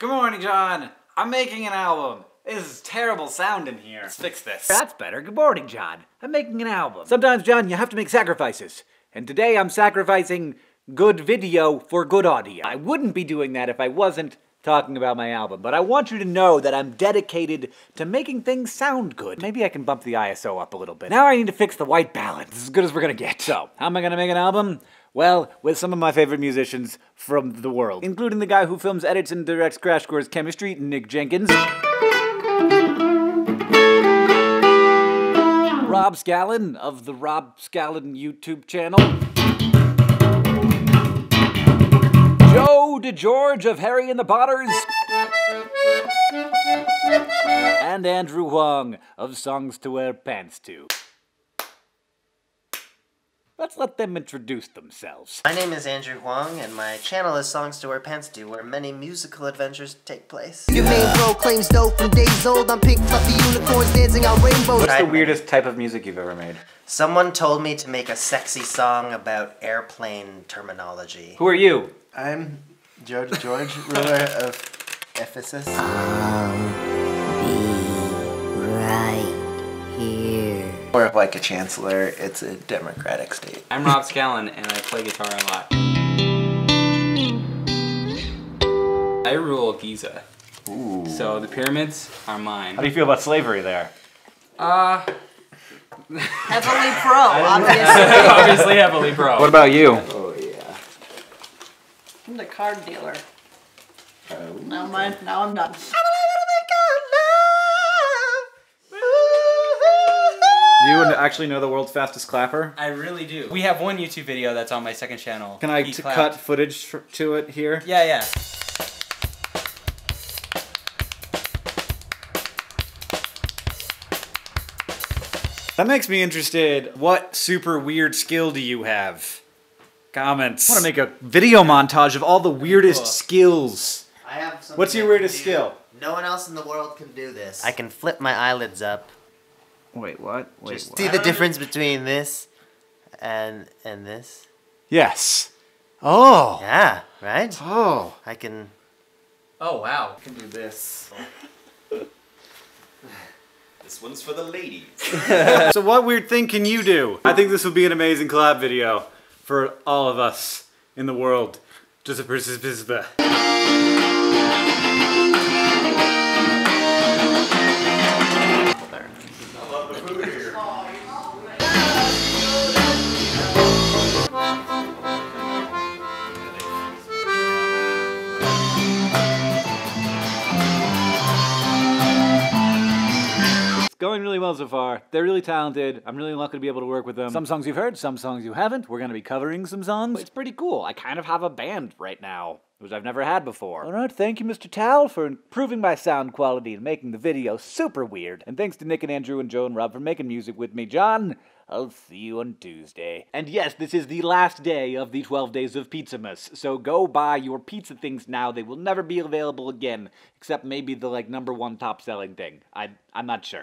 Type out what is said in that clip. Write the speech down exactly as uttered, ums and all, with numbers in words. Good morning, John. I'm making an album. This is terrible sound in here. Let's fix this. That's better. Good morning, John. I'm making an album. Sometimes, John, you have to make sacrifices. And today I'm sacrificing good video for good audio. I wouldn't be doing that if I wasn't talking about my album, but I want you to know that I'm dedicated to making things sound good. Maybe I can bump the I S O up a little bit. Now I need to fix the white balance. As good as we're gonna get. So, how am I gonna make an album? Well, with some of my favorite musicians from the world, including the guy who films, edits, and directs Crash Course Chemistry, Nick Jenkins. Rob Scallon of the Rob Scallon YouTube channel. Joe DeGeorge of Harry and the Potters. And Andrew Huang of Songs to Wear Pants To. Let's let them introduce themselves. My name is Andrew Huang, and my channel is Songs to Wear Pants To, where many musical adventures take place. Your main bro claims dope from days old. I'm pink, fluffy unicorns dancing on rainbows. What's the weirdest type of music you've ever made? Someone told me to make a sexy song about airplane terminology. Who are you? I'm Joe DeGeorge, ruler of Ephesus. I'll be right. Or if, like a chancellor, it's a democratic state. I'm Rob Scallon, and I play guitar a lot. I rule Giza. Ooh. So the pyramids are mine. How do you feel about slavery there? Uh... Heavily pro, obviously. Obviously heavily pro. What about you? Oh, yeah. I'm the card dealer. Oh. Now, mine, now I'm done. Do you actually know the world's fastest clapper? I really do. We have one YouTube video that's on my second channel. Can I cut footage to it here? Yeah, yeah. That makes me interested. What super weird skill do you have? Comments. I want to make a video montage of all the weirdest cool. skills. I have something. What's your weirdest skill? No one else in the world can do this. I can flip my eyelids up. Wait, what? Wait, Just what? See the difference between this and and this? Yes. Oh. Yeah, right? Oh. I can... Oh, wow. I can do this. This one's for the ladies. So what weird thing can you do? I think this will be an amazing collab video for all of us in the world. Just a participant. Going really well so far. They're really talented. I'm really lucky to be able to work with them. Some songs you've heard, some songs you haven't. We're gonna be covering some songs. It's pretty cool. I kind of have a band right now, which I've never had before. All right, thank you, Mister Tal, for improving my sound quality and making the video super weird. And thanks to Nick and Andrew and Joe and Rob for making music with me. John, I'll see you on Tuesday. And yes, this is the last day of the twelve days of Pizzamas, so go buy your pizza things now. They will never be available again, except maybe the, like, number one top-selling thing. I, I'm not sure.